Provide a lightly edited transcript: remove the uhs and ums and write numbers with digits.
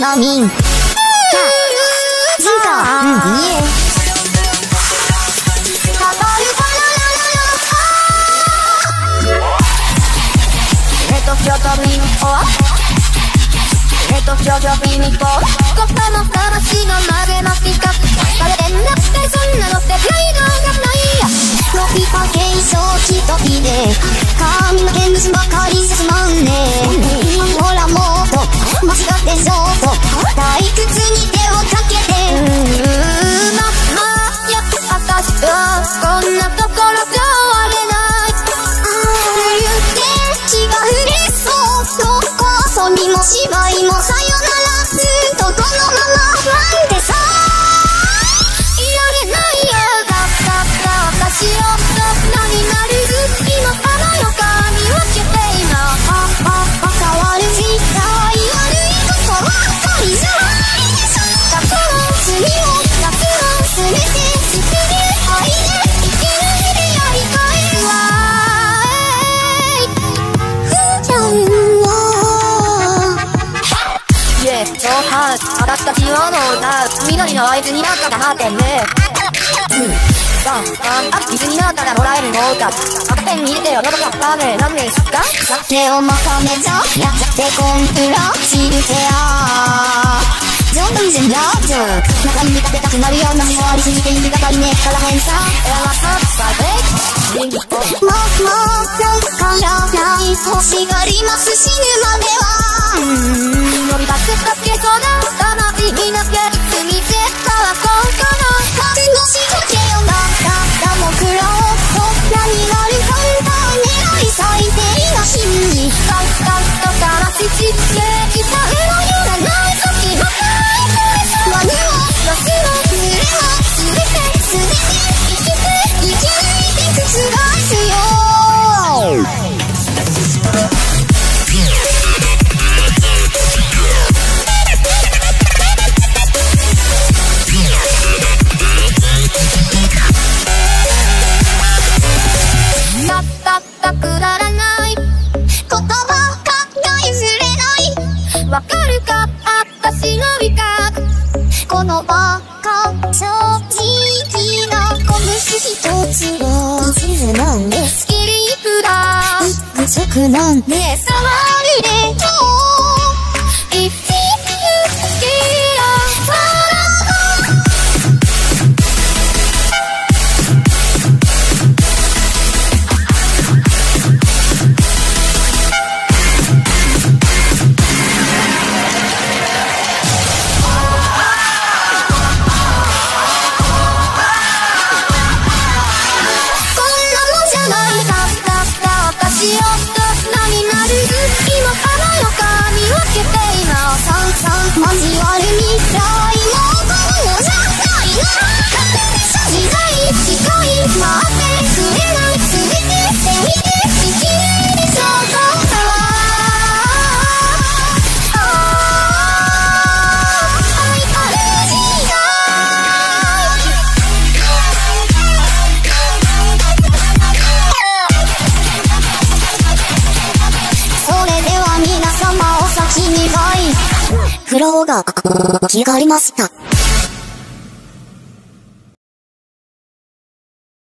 너민 자, 기가ありました